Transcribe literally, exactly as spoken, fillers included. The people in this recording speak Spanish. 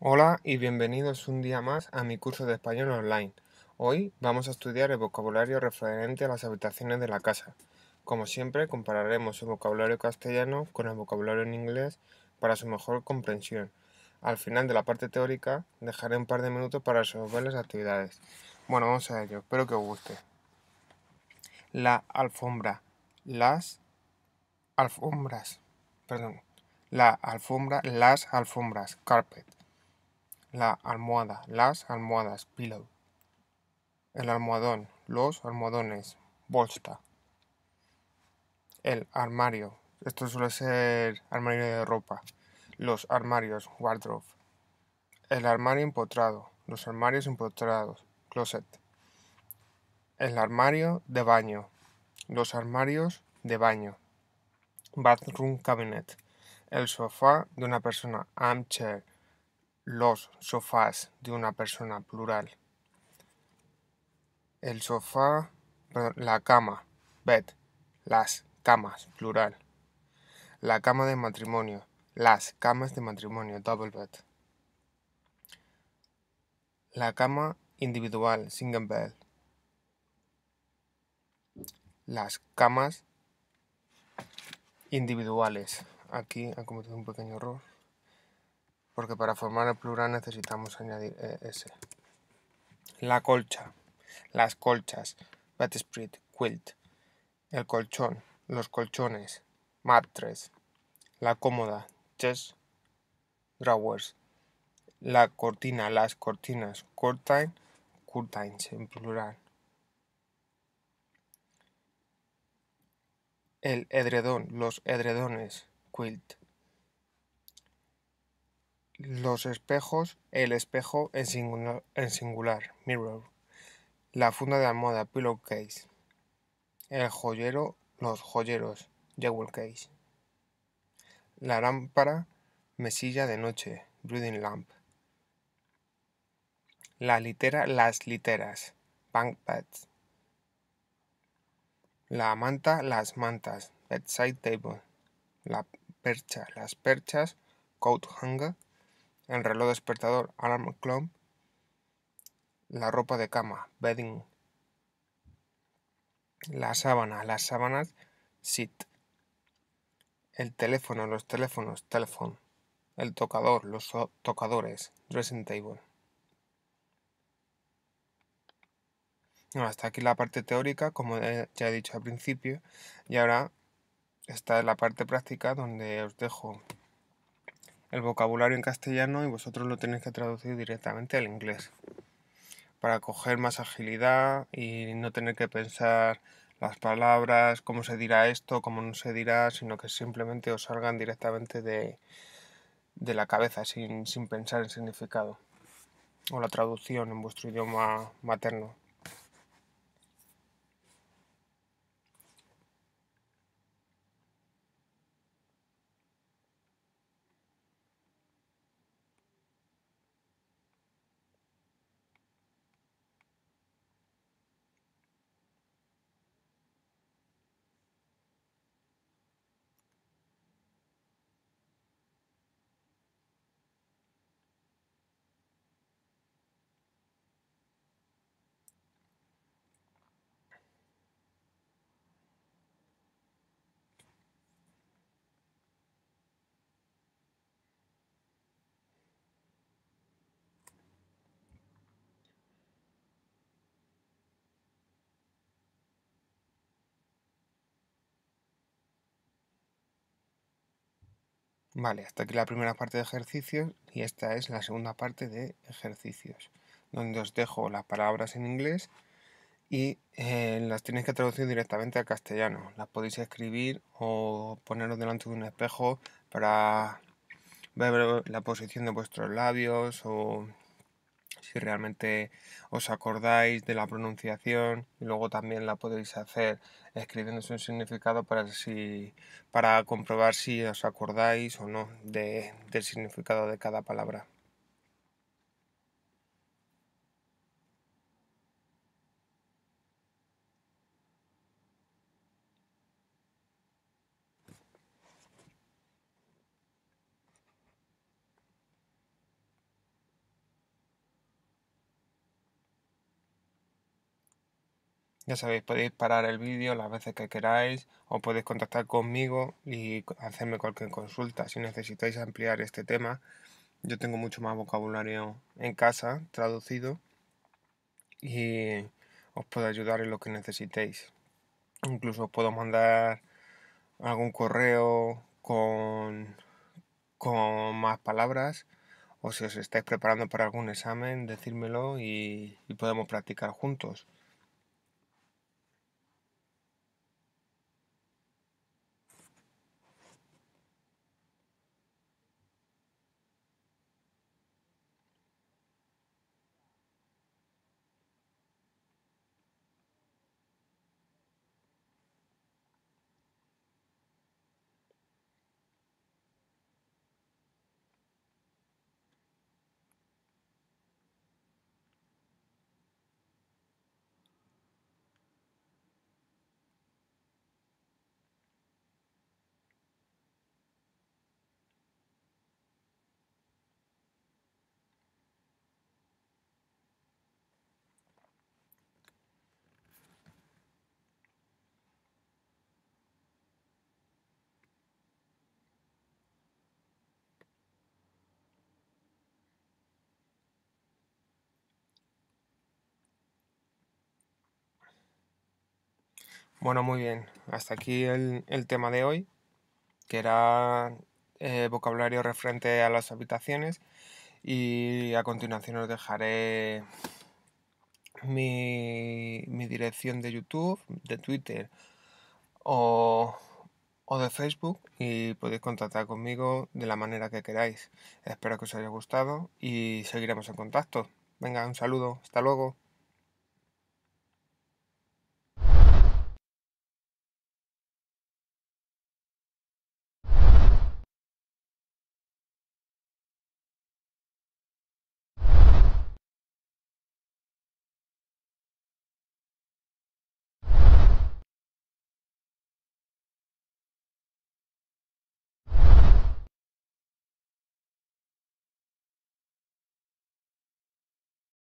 Hola y bienvenidos un día más a mi curso de español online. Hoy vamos a estudiar el vocabulario referente a las habitaciones de la casa. Como siempre, compararemos el vocabulario castellano con el vocabulario en inglés para su mejor comprensión. Al final de la parte teórica, dejaré un par de minutos para resolver las actividades. Bueno, vamos a ello. Espero que os guste. La alfombra. Las alfombras. Perdón. La alfombra, las alfombras. Carpet. La almohada, las almohadas, pillow. El almohadón, los almohadones, bolsta. El armario, esto suele ser armario de ropa. Los armarios, wardrobe. El armario empotrado, los armarios empotrados, closet. El armario de baño, los armarios de baño, bathroom cabinet. El sofá de una persona, armchair. Los sofás de una persona, plural. El sofá, perdón, la cama, bed. Las camas, plural. La cama de matrimonio, las camas de matrimonio, double bed. La cama individual, single bed. Las camas individuales. Aquí ha cometido un pequeño error, porque para formar el plural necesitamos añadir ese. La colcha, las colchas, bedspread, quilt. El colchón, los colchones, mattress. La cómoda, chest, drawers. La cortina, las cortinas, curtain, curtains en plural. El edredón, los edredones, quilt. Los espejos, el espejo en singular, en singular, mirror. La funda de almohada, pillowcase. El joyero, los joyeros, jewel case. La lámpara, mesilla de noche, reading lamp. La litera, las literas, bunk beds. La manta, las mantas, bedside table. La percha, las perchas, coat hanger. El reloj despertador, alarm clock. La ropa de cama, bedding. La sábana, las sábanas, sheet. El teléfono, los teléfonos, telephone. El tocador, los tocadores, dressing table. Bueno, hasta aquí la parte teórica, como ya he dicho al principio. Y ahora esta es la parte práctica, donde os dejo el vocabulario en castellano y vosotros lo tenéis que traducir directamente al inglés para coger más agilidad y no tener que pensar las palabras, cómo se dirá esto, cómo no se dirá, sino que simplemente os salgan directamente de, de la cabeza sin, sin pensar el significado o la traducción en vuestro idioma materno. Vale, hasta aquí la primera parte de ejercicios y esta es la segunda parte de ejercicios, donde os dejo las palabras en inglés y eh, las tenéis que traducir directamente al castellano. Las podéis escribir o poneros delante de un espejo para ver la posición de vuestros labios o si realmente os acordáis de la pronunciación. Luego también la podéis hacer escribiendo su significado para, si, para comprobar si os acordáis o no de, del significado de cada palabra. Ya sabéis, podéis parar el vídeo las veces que queráis o podéis contactar conmigo y hacerme cualquier consulta si necesitáis ampliar este tema. Yo tengo mucho más vocabulario en casa, traducido, y os puedo ayudar en lo que necesitéis. Incluso os puedo mandar algún correo con, con más palabras, o si os estáis preparando para algún examen, decírmelo y, y podemos practicar juntos. Bueno, muy bien, hasta aquí el, el tema de hoy, que era eh, vocabulario referente a las habitaciones, y a continuación os dejaré mi, mi dirección de YouTube, de Twitter o, o de Facebook, y podéis contactar conmigo de la manera que queráis. Espero que os haya gustado y seguiremos en contacto. Venga, un saludo, hasta luego.